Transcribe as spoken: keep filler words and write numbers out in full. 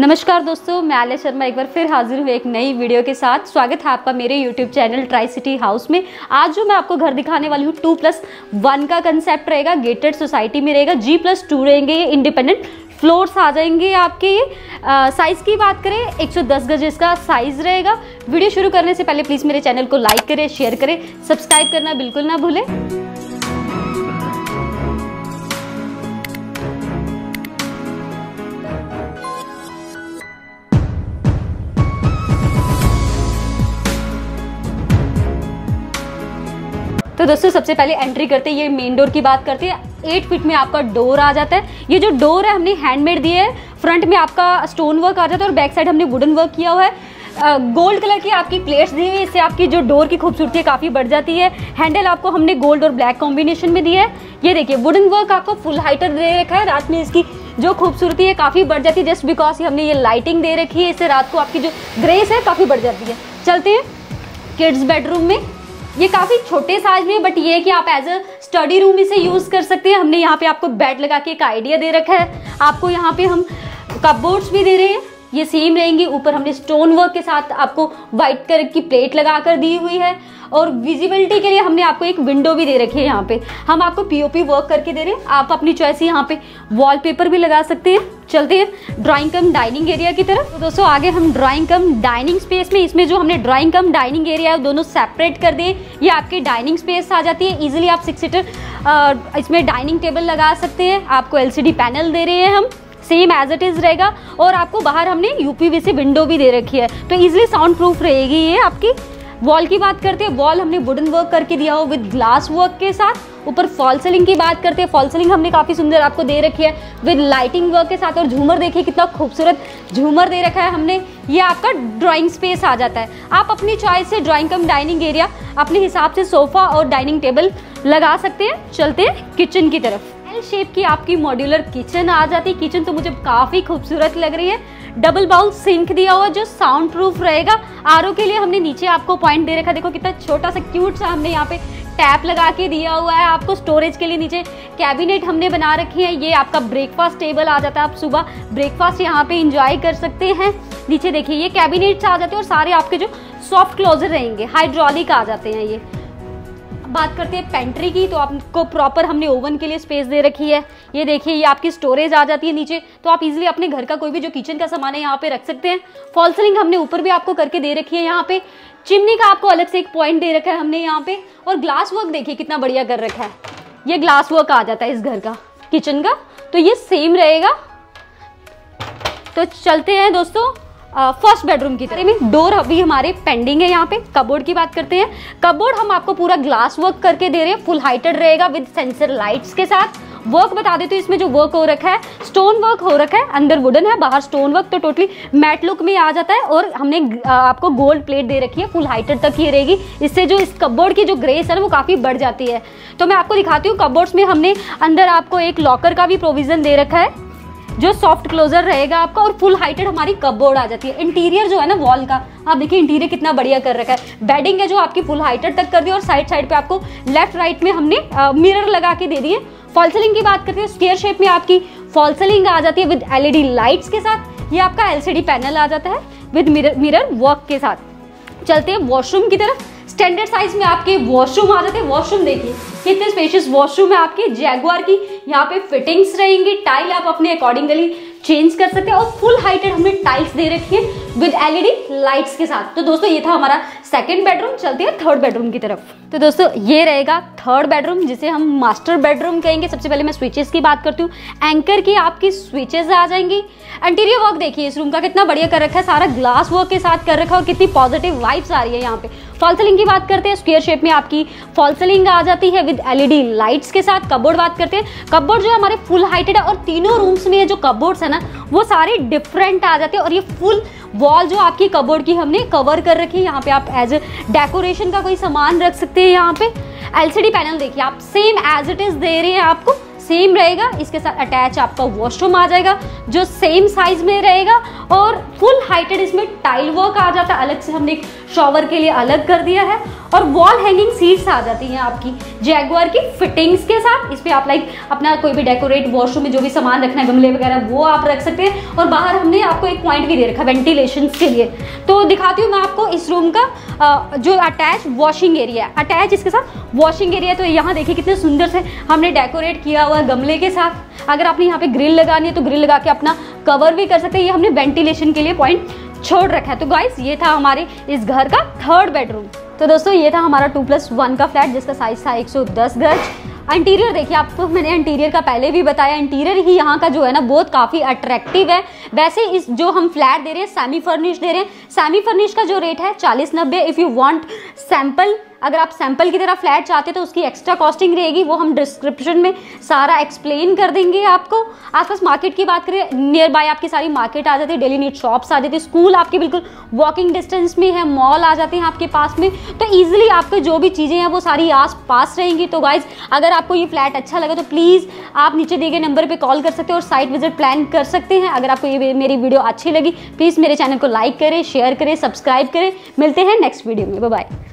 नमस्कार दोस्तों, मैं आले शर्मा एक बार फिर हाजिर हूँ एक नई वीडियो के साथ। स्वागत है आपका मेरे YouTube channel tri city house में। आज जो मैं आपको घर दिखाने वाली हूँ टू प्लस वन का कंसेप्ट रहेगा, गेटेड सोसाइटी में रहेगा, जी प्लस टू रहेंगे, ये इंडिपेंडेंट फ्लोर्स आ जाएंगे आपके। ये साइज़ की बात करें एक सौ दस गज इसका साइज़ रहेगा। वीडियो शुरू करने से पहले प्लीज़ मेरे चैनल को लाइक करें, शेयर करें, सब्सक्राइब करना बिल्कुल ना भूलें। तो दोस्तों सबसे पहले एंट्री करते ये मेन डोर की बात करते हैं। एट फीट में आपका डोर आ जाता है। ये जो डोर है हमने हैंडमेड दिए है। फ्रंट में आपका स्टोन वर्क आ जाता है और बैक साइड हमने वुडन वर्क किया हुआ है। गोल्ड कलर की आपकी प्लेट्स दी हुई है, इससे आपकी जो डोर की खूबसूरती काफ़ी बढ़ जाती है। हैंडल आपको हमने गोल्ड और ब्लैक कॉम्बिनेशन में दिया है। ये देखिए वुडन वर्क आपको फुल हाइटर दे रखा है। रात में इसकी जो खूबसूरती है काफ़ी बढ़ जाती है, जस्ट बिकॉज हमने ये लाइटिंग दे रखी है, इससे रात को आपकी जो ग्रेस है काफ़ी बढ़ जाती है। चलते हैं किड्स बेडरूम में। ये काफ़ी छोटे साइज में, बट ये है कि आप एज अ स्टडी रूम इसे यूज़ कर सकते हैं। हमने यहाँ पे आपको बेड लगा के एक आइडिया दे रखा है। आपको यहाँ पे हम कपबोर्ड्स भी दे रहे हैं, ये सेम रहेंगे। ऊपर हमने स्टोन वर्क के साथ आपको वाइट कलर की प्लेट लगा कर दी हुई है और विजिबिलिटी के लिए हमने आपको एक विंडो भी दे रखी है। यहाँ पे हम आपको पीओपी वर्क करके दे रहे हैं। आप अपनी चॉइस यहाँ पे वॉलपेपर भी लगा सकते हैं। चलते हैं ड्राइंग कम डाइनिंग एरिया की तरफ। तो दोस्तों आगे हम ड्राइंग कम डाइनिंग स्पेस में, इसमें जो हमने ड्राइंग कम डाइनिंग एरिया है दोनों सेपरेट कर दिए। ये आपकी डाइनिंग स्पेस आ जाती है। ईजिली आप सिक्स सीटर इसमें डाइनिंग टेबल लगा सकते हैं। आपको एल सी डी पैनल दे रहे हैं हम, सेम एज इट इज़ रहेगा। और आपको बाहर हमने यूपीवी से विंडो भी दे रखी है, तो ईजिली साउंड प्रूफ रहेगी ये आपकी। वॉल की बात करते हैं, वॉल हमने वुडन वर्क करके दिया हो विद ग्लास वर्क के साथ। ऊपर फॉल सीलिंग की बात करते हैं, फॉल सीलिंग हमने काफ़ी सुंदर आपको दे रखी है विद लाइटिंग वर्क के साथ। और झूमर देखिए कितना खूबसूरत झूमर दे रखा है हमने। ये आपका ड्राइंग स्पेस आ जाता है। आप अपनी चॉइस से ड्राइंग कम डाइनिंग एरिया अपने हिसाब से सोफ़ा और डाइनिंग टेबल लगा सकते हैं। चलते हैं किचन की तरफ। एल शेप की आपकी मॉड्यूलर किचन आ जाती है। किचन तो मुझे काफ़ी खूबसूरत लग रही है। डबल बाउल सिंक दिया हुआ जो साउंड प्रूफ रहेगा। आरओ के लिए हमने नीचे आपको पॉइंट दे रखा है। देखो कितना छोटा सा क्यूट सा हमने यहाँ पे टैप लगा के दिया हुआ है आपको। स्टोरेज के लिए नीचे कैबिनेट हमने बना रखी है। ये आपका ब्रेकफास्ट टेबल आ जाता है, आप सुबह ब्रेकफास्ट यहाँ पे इंजॉय कर सकते हैं। नीचे देखिए ये कैबिनेट्स आ जाते हैं और सारे आपके जो सॉफ्ट क्लोजर रहेंगे हाइड्रोलिक आ जाते हैं। ये बात करते हैं पेंट्री की, तो आपको प्रॉपर हमने ओवन के लिए स्पेस दे रखी है। ये देखिए ये आपकी स्टोरेज आ जाती है नीचे, तो आप इजीली अपने घर का कोई भी जो किचन का सामान है यहाँ पे रख सकते हैं। फॉल सीलिंग हमने ऊपर भी आपको करके दे रखी है। यहाँ पे चिमनी का आपको अलग से एक पॉइंट दे रखा है हमने यहाँ पे। और ग्लास वर्क देखिए कितना बढ़िया कर रखा है। ये ग्लास वर्क आ जाता है इस घर का किचन का, तो ये सेम रहेगा। तो चलते हैं दोस्तों फर्स्ट बेडरूम की तरफ में। डोर अभी हमारे पेंडिंग है। यहाँ पे कबोर्ड की बात करते हैं। कबोर्ड हम आपको पूरा ग्लास वर्क करके दे रहे हैं, फुल हाइटेड रहेगा विद सेंसर लाइट्स के साथ। वर्क बता देते हैं इसमें जो वर्क हो रखा है, स्टोन वर्क हो रखा है, अंदर वुडन है बाहर स्टोन वर्क, तो टोटली मैट लुक में आ जाता है। और हमने आपको गोल्ड प्लेट दे रखी है, फुल हाइटेड तक ये रहेगी। इससे जो इस कबोर्ड की जो ग्रेस है ना वो काफ़ी बढ़ जाती है। तो मैं आपको दिखाती हूँ कबोर्ड्स में हमने अंदर आपको एक लॉकर का भी प्रोविज़न दे रखा है जो सॉफ्ट क्लोजर रहेगा आपका। और फुल हाइटेड हमारी कपबोर्ड आ जाती है। इंटीरियर जो है ना वॉल का, आप देखिए इंटीरियर कितना बढ़िया कर रखा है। बेडिंग है जो आपकी फुल हाइटेड तक कर दी और साइड साइड पे आपको लेफ्ट राइट में हमने मिरर लगा के दे दिए। फॉल सीलिंग की बात करते हैं, स्क्वायर शेप में आपकी फॉल सीलिंग आ जाती है विद एलईडी लाइट्स के साथ। ये आपका एलसीडी पैनल आ जाता है विद मिरर मिरर वर्क के साथ। चलते हैं वॉशरूम की तरफ। स्टैंडर्ड साइज में आपके वॉशरूम आ जाते हैं। वॉशरूम देखिए कितने स्पेशियस वॉशरूम है आपके। जैगुआर की यहाँ पे फिटिंग्स रहेंगी, टाइल आप अपने अकॉर्डिंगली चेंज कर सकते हैं। और फुल हाइटेड हमने टाइल्स दे रखी है विद एलईडी लाइट्स के साथ। तो दोस्तों ये था हमारा सेकंड बेडरूम। चलते हैं थर्ड बेडरूम की तरफ। तो दोस्तों ये रहेगा थर्ड बेडरूम, जिसे हम मास्टर बेडरूम कहेंगे। सबसे पहले मैं स्विचेस की बात करती हूँ। एंकर की आपकी स्विचेस आ जाएंगी। इंटीरियर वर्क देखिए इस रूम का कितना बढ़िया कर रखा है, सारा ग्लास वर्क के साथ कर रखा है और कितनी पॉजिटिव वाइब्स आ रही है यहाँ पे। फॉल सीलिंग की बात करते हैं, स्क्वायर शेप में आपकी फॉल सीलिंग आ जाती है विद एलईडी लाइट्स के साथ। कबोर्ड बात करते हैं, कबोर्ड जो हमारे फुल हाइटेड है और तीनों रूम्स में जो कबोर्ड्स है ना वो सारे डिफरेंट आ जाते हैं। और ये फुल वॉल जो आपकी कबोर्ड की हमने कवर कर रखी है। यहाँ पे आप एज डेकोरेशन का कोई सामान रख सकते हैं। यहाँ पे एलसीडी पैनल देखिए आप सेम एज इट इज दे रहे हैं आपको, सेम रहेगा। इसके साथ अटैच आपका वॉशरूम आ जाएगा जो सेम साइज में रहेगा। और फुल हाइटेड इसमें टाइल वर्क आ जाता है। अलग से हमने एक शॉवर के लिए अलग कर दिया है। और वॉल हैंगिंग सीट्स आ जाती हैं आपकी जैगुआर की फिटिंग्स के साथ। इस पर आप लाइक अपना कोई भी डेकोरेट, वॉशरूम में जो भी सामान रखना है, गमले वगैरह, वो आप रख सकते हैं। और बाहर हमने आपको एक पॉइंट भी दे रखा वेंटिलेशन के लिए। तो दिखाती हूँ मैं आपको इस रूम का जो अटैच वॉशिंग एरिया है, अटैच इसके साथ वॉशिंग एरिया। तो यहाँ देखिए कितने सुंदर से हमने डेकोरेट किया हुआ गमले के साथ। अगर आपने यहाँ पे ग्रिल लगानी है तो ग्रिल लगा के अपना कवर भी कर सकते हैं। ये हमने वेंटिलेशन के लिए पॉइंट छोड़ रखा है। तो गाइस ये था हमारे इस घर का थर्ड बेडरूम। तो दोस्तों ये था हमारा टू प्लस वन का फ्लैट जिसका साइज था एक सौ दस गज। इंटीरियर देखिए, आपको मैंने इंटीरियर का पहले भी बताया, इंटीरियर ही यहाँ का जो है ना बहुत काफ़ी अट्रैक्टिव है। वैसे इस जो हम फ्लैट दे रहे हैं सेमी फर्निश दे रहे हैं, सेमी फर्निश का जो रेट है चालीस नब्बे। इफ़ यू वांट सैंपल, अगर आप सैंपल की तरह फ्लैट चाहते हैं तो उसकी एक्स्ट्रा कॉस्टिंग रहेगी, वो हम डिस्क्रिप्शन में सारा एक्सप्लेन कर देंगे आपको। आसपास मार्केट की बात करें, नियर बाय आपकी सारी मार्केट आ जाती है, डेली नीड शॉप्स आ जाती है, स्कूल आपके बिल्कुल वॉकिंग डिस्टेंस में है, मॉल आ जाते हैं आपके पास में। तो ईजिली आपके जो भी चीज़ें हैं वो सारी आस पास रहेंगी। तो गाइज अगर आपको ये फ्लैट अच्छा लगा तो प्लीज़ आप नीचे दिए गए नंबर पर कॉल कर सकते हैं और साइट विजिट प्लान कर सकते हैं। अगर आपको ये मेरी वीडियो अच्छी लगी प्लीज़ मेरे चैनल को लाइक करें, शेयर करें, सब्सक्राइब करें। मिलते हैं नेक्स्ट वीडियो में, बाय बाय।